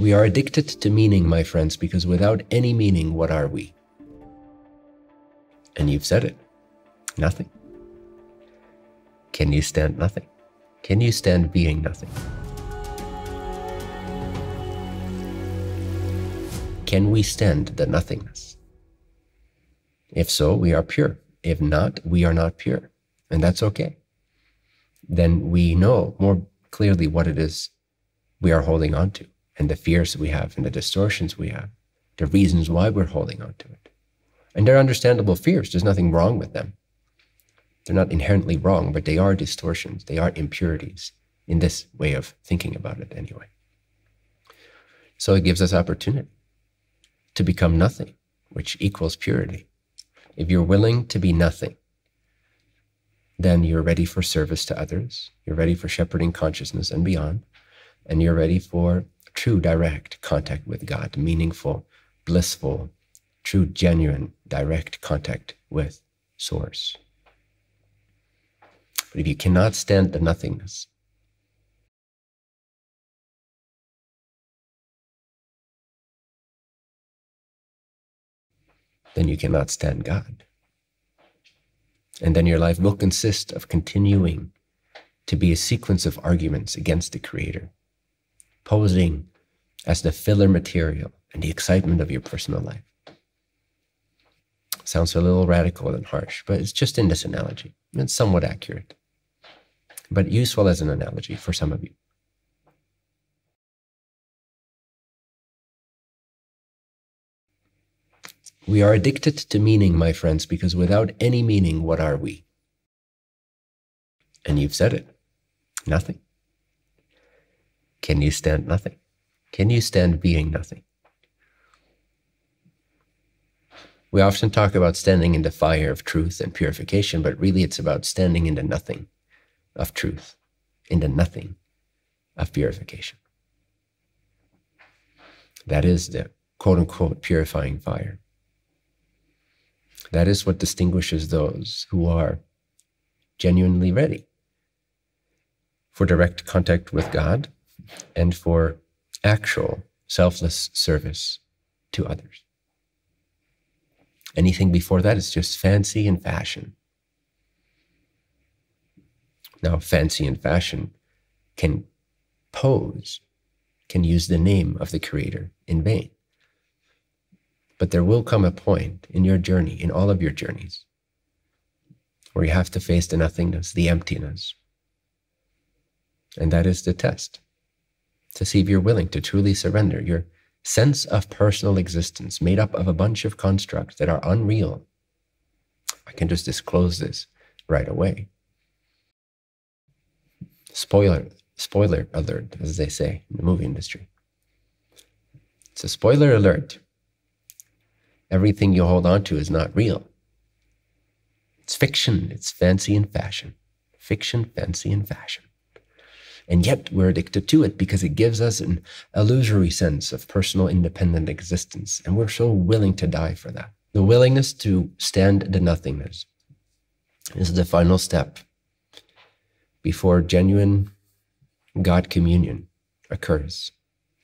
We are addicted to meaning, my friends, because without any meaning, what are we? And you've said it. Nothing. Can you stand nothing? Can you stand being nothing? Can we stand the nothingness? If so, we are pure. If not, we are not pure. And that's okay. Then we know more clearly what it is we are holding on to, and the fears we have and the distortions we have, the reasons why we're holding on to it. And they're understandable fears. There's nothing wrong with them. They're not inherently wrong, but they are distortions. They are impurities in this way of thinking about it anyway. So it gives us opportunity to become nothing, which equals purity. If you're willing to be nothing, then you're ready for service to others, you're ready for shepherding consciousness and beyond, and you're ready for true direct contact with God, meaningful, blissful, true, genuine, direct contact with Source. But if you cannot stand the nothingness, then you cannot stand God. And then your life will consist of continuing to be a sequence of arguments against the Creator, posing as the filler material and the excitement of your personal life. Sounds a little radical and harsh, but it's just in this analogy. It's somewhat accurate, but useful as an analogy for some of you. We are addicted to meaning, my friends, because without any meaning, what are we? And you've said it. Nothing. Can you stand nothing? Can you stand being nothing? We often talk about standing in the fire of truth and purification, but really it's about standing in the nothing of truth, in the nothing of purification. That is the quote-unquote purifying fire. That is what distinguishes those who are genuinely ready for direct contact with God and for actual selfless service to others. Anything before that is just fancy and fashion. Now, fancy and fashion can pose, can use the name of the Creator in vain. But there will come a point in your journey, in all of your journeys, where you have to face the nothingness, the emptiness. And that is the test, to see if you're willing to truly surrender your sense of personal existence made up of a bunch of constructs that are unreal. I can just disclose this right away. Spoiler alert, as they say in the movie industry. It's a spoiler alert. Everything you hold on to is not real. It's fiction, it's fancy and fashion. Fiction, fancy and fashion. And yet we're addicted to it because it gives us an illusory sense of personal independent existence. And we're so willing to die for that. The willingness to stand the nothingness is the final step before genuine God communion occurs.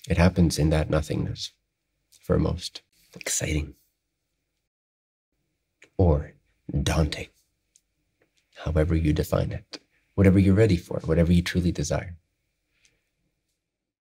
It happens in that nothingness for most. Exciting or daunting, however you define it. Whatever you're ready for, whatever you truly desire.